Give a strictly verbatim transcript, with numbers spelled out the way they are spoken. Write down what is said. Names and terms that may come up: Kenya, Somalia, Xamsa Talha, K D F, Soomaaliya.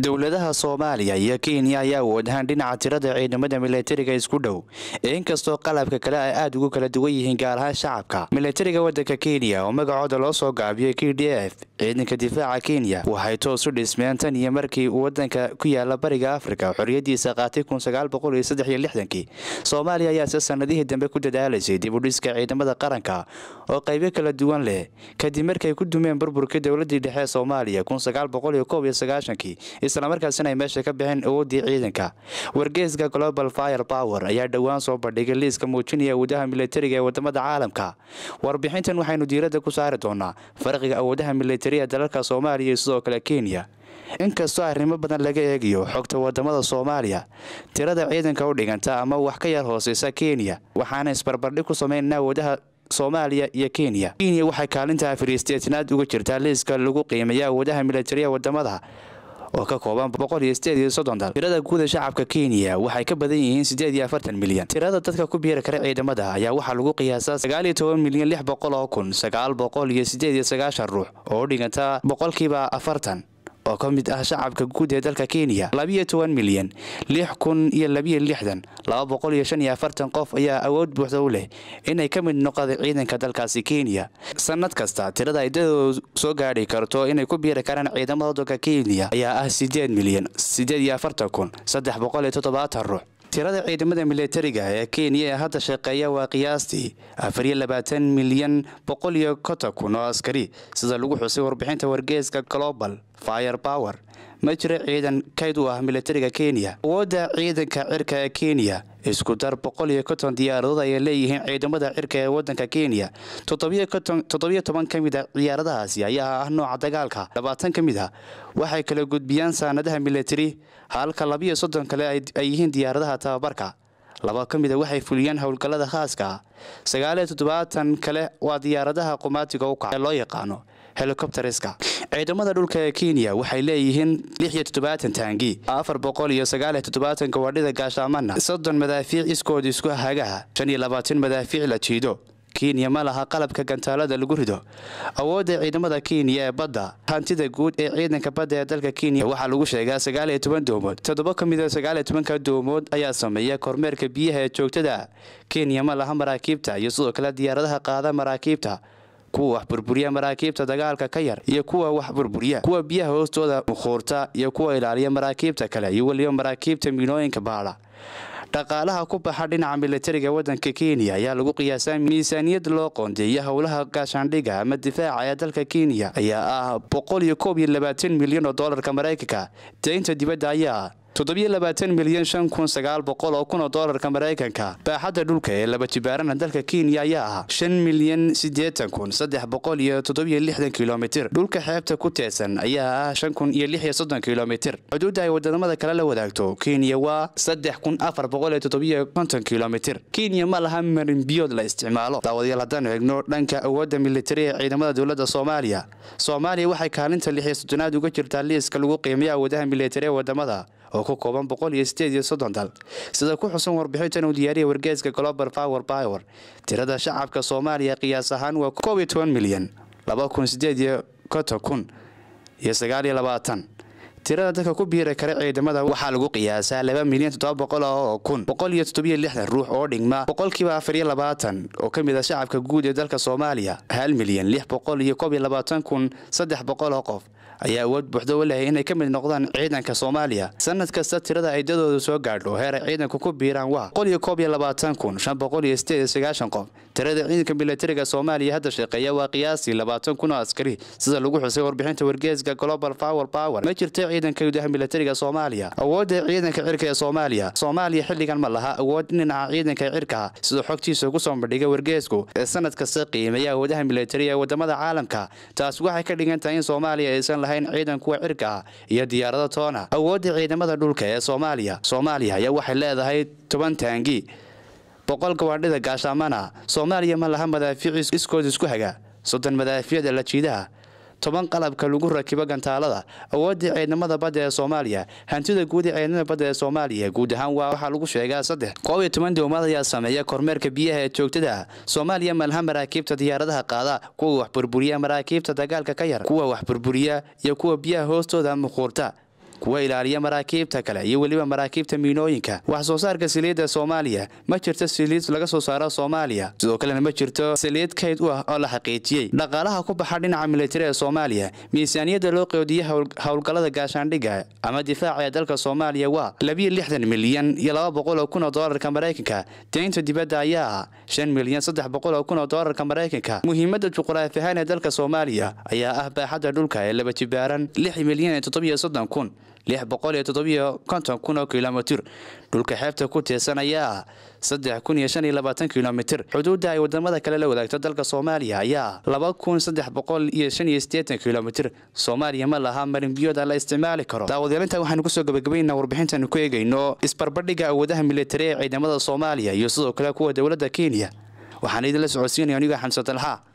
dowladaha Soomaaliya iyo Kenya ayaa wada ahaan dhinaca tirada ciidamada militariga isku dhow inkastoo qalabka kale ay aad ugu kala duwan yihiin gaar ahaan shacabka militariga wadanka Kenya oo magacooda loo soo gaabiyay K D F ciidanka difaaca Kenya waxay toos u dhismeen tan iyo markii wadanka ku yaala bariga Afrika xorriyadiisa qaatay ألف وتسعمئة وستة وستين Soomaaliya ayaa si sanadihii dambe ku dadaalisay dib u dhiska ciidamada qaranka oo qaybo kala duwan leh kadib markay ku dumeen burburka dowladda dhexe Soomaaliya ألف وتسعمئة وواحد وتسعين isla markaasina ay meesha ka bixin awoodii ciidanka wargeyska Global Firepower ayaa dhawaan soo bandhigay liiska muujinaya awoodaha militariga ee wadamada caalamka warbixintan waxaynu diiradda ku saari doonaa farqiga awoodaha militariga dalalka Soomaaliya iyo sidoo kale Kenya inkastoo arrimo badan laga eegayo xogta wadamada Soomaaliya tirada ciidanka u dhiganta ama wax ka yar hooseysa Kenya waxaana isbarbardhig ku sameeynaa awoodaha Soomaaliya iyo Kenya Kenya waxay kaalinta afariisteednaad uga jirtaa liiska lagu qiimeeyo awoodaha militariga wadamada وكا كوبان بقول يستدي صدّن دار. ترى كود شعب كينيا وحكي بدين يستدي أفرت المليون. ترى تذكر كبير كرعي دمدها يا وحل وقيها ساس. سجالي توم مليون لح بقوله كن سجال بقول يستدي سجاش الروح. أوردين تا بقول كيبا أفرتن. وكمد شعب كجود هذا كينيا. لبيه توم مليون لح كن يلبيه لحدن. لا بقول يشان يأفرتن قف يا أود بحثوله. إن يكمل نقاط عيدا كذا كاسكينيا. سنة كستا ترى إذا سجاري كرتو إن كبير كرنا عيدا ماذا كينيا يا سداد مليون سداد يافرتكون صدح بقالة طبعات الروح ترى عيدمدا ملترجة كينيا هذا شقيا وقياستي أفريق لباتن مليون بقولي كتكون عسكري سذلوج حسي وربحين تورجيز كجلوبال فاير باور مجرى عيدا كيدوها ملترجة كينيا ودا عيدا كعركة كينيا إسكودار بقولي كتن ديار ضد يليه عيدمدا عركة ودا ككينيا تطبيق كتن تطبيق طبعا كميدا ديار ضد آسيا يا هنو عدقالك لباتن كميدا وحي كلا جود بيانسا ندها ملتري هالكلابية صدق كلا أيهن ديار ضد تباركا لبا كميدا وحي فليان هول كلا دخاسكا سجالة تطبعتن كلا وديار ضدها قمات جوكا لا يقانو هليكوبتر إسكا ciidamada dhulka Kenya waxay leeyihiin lix iyo todobaatan taangi أربعمئة وتسعة وستين gawaadhida gaashaamana soddon madaafiic iskood isku hagaha خمسة وعشرين madaafiic la jiido Kenya ma laha qalabka gantaalada lagu rido awooda ciidamada Kenya ee badda hantida guud ee ciidanka badda ee dalka Kenya waxa lagu sheegaa تسعة وتسعين doomood toddoba ka mid ah تسعة وتسعين doomood ayaa sameeya kormeerka biyaha ee joogtada Kenya ma laha maraakiibta iyo sidoo kale diyaaradaha qaada maraakiibta kuwa burburia maraakiibta dagaalka ka yar iyo kuwa wax burburia kuwa biyaha hoostooda muqoorta iyo kuwa ilaaliya maraakiibta kale iyo waliyo maraakiibta miinooyinka baala dhaqaalaha ku baxa dhinaca militariga wadanka Kenya ayaa lagu qiyaasaa miisaaniyad loo qoondeeyay hawlaha gaashaandhiga ama difaaca ee dalka Kenya ayaa ah boqol iyo laba iyo toban milyan oo doolarka Mareykanka deynta dibadda ayaa تطبيق مليون شن كون سجال بقوله كون دولار كمريكان كا بعد دولك لما تبارن دولك كينيا ياها شن مليون سديت كون صدح بقوله تطبيق لحدة كيلومتر دولك حابته كتاسن ياها شن كون يلحية صدنا كيلومتر عدود هاي ودنا ماذا كلا وداكتو كينيا وا صدح كون أفر بقوله تطبيق كونتن كيلومتر كينيا ما لها من بيود لاستعماله لا ودي لدان إغنور لانك أود ملتري عندما دولة الصومالية صوماليا واحد كانت اللي حيستناد وقتر تاليس كالوقي مية ودها ملتري ودمها oo ku kooban boqol iyo siddeed iyo soddon dal sida ku xusan warbixintan uu diyaariyay wargeyska Global Firepower tirada shacabka Soomaaliya qiyaas ahaan waa toban milyan ألفين وثمانمئة وستة وستين tirada dadka ku biiray kara ciidamada waxa lagu qiyaasaa laba milyan todoba boqol oo kun boqol iyo toddoba iyo lixdan ruux oo dhigma boqolkiiba أربعة وعشرين oo kamid ah shacabka guud ee dalka Soomaaliya hal milyan ستة آلاف وثلاثمئة oo qof ayaa wad buuxdo walahay inay kamid noqdaan ciidanka Soomaaliya sanad kasta tirada ay dadoodu soo gaadho heer ciidanku ku biiraan waa boqol iyo laba iyo toban kun shan boqol iyo siddeed iyo sagaashan qof tirada ciidanka militariga Soomaaliya hadda shaqeeya waa qiyaasii labaatan kun askari sida lagu xusay warbixinta wargeyska Global Firepower ma jirto ciidanka gudaha militariga Soomaaliya awooda ciidanka cirka ee Soomaaliya Soomaaliya xilligan ma laha awood dhinaca ciidanka cirka sida xogtiisa ugu soo bandhigay wargeysku sanad kasta qiimeeya awoodaha militariga wadamada caalamka taas waxay ka dhigan tahay in Soomaaliya aysan lahayn ciidan ku cirka iyo diyaaradaha toona awoodda ciidamada dhulka ee Soomaaliya Soomaaliya ayaa waxay leedahay toban taangi boqol gawaadhida gaashaamana Soomaaliya ma laha madaafiic iskood isku haga soddon madaafiic la jiidaha toban qalabka lagu rakibo gantaalada awoodda ciidamada badda ee Soomaaliya hantida guud ee ciidamada badda ee Soomaaliya guud ahaan waxa lagu sheegaa toban dowmad ayaa sameeya kormeerka biyaha ee joogtada Soomaaliya malaha maraakiibta diyaaradaha qaada kuwa wax burburiya maraakiibta dagaalka ka yar kuwa wax burburiya iyo kuwa biyaha hoostooda muqoorta kuwa ilaaliya maraakiibta kale iyo waliba maraakiibta miinooyinka wax soo saarka saliidda Soomaaliya ma jirto saliid laga soo saaro Soomaaliya sidoo kale ma jirto saliid kayd u ah oo la xaqiijiyay dhaqaalaha ku baxa dhinaca militariga Soomaaliya miisaaniyada loo qoodiyo hawlgallada gaashaandhiga ama difaaca dalka Soomaaliya waa laba iyo lixdan milyan iyo laba boqol oo kun oo doolarka Mareykanka deynta dibadda ayaa shan milyan saddex boqol oo kun oo doolarka Mareykanka muhiimadda juqraafi ahaan ee dalka Soomaaliya ayaa ah baaxadda dhulka ee laba jibaaran lix milyan iyo todoba iyo soddon kun lix boqol iyo todoba iyo konton kun oo kiiloomitir dhulka xeebta ku teesanaya saddex kun iyo shan iyo labaatan kiiloomitir xuduudda ay wadamada kale la wadaagto dalka Soomaaliya ayaa laba kun saddex boqol iyo shan iyo siddeetan kiiloomitir Soomaaliya ma laha marin biyood la isticmaali karo daawadeelinta waxaan ku soo gabagabaynaa warbixintan ku eegayno isbarbardhiga awoodaha militariga ee ciidamada Soomaaliya iyo sidoo kale kuwa dawladda Kenya waxaan idin la socodsiinay aniga Xamsa Talha.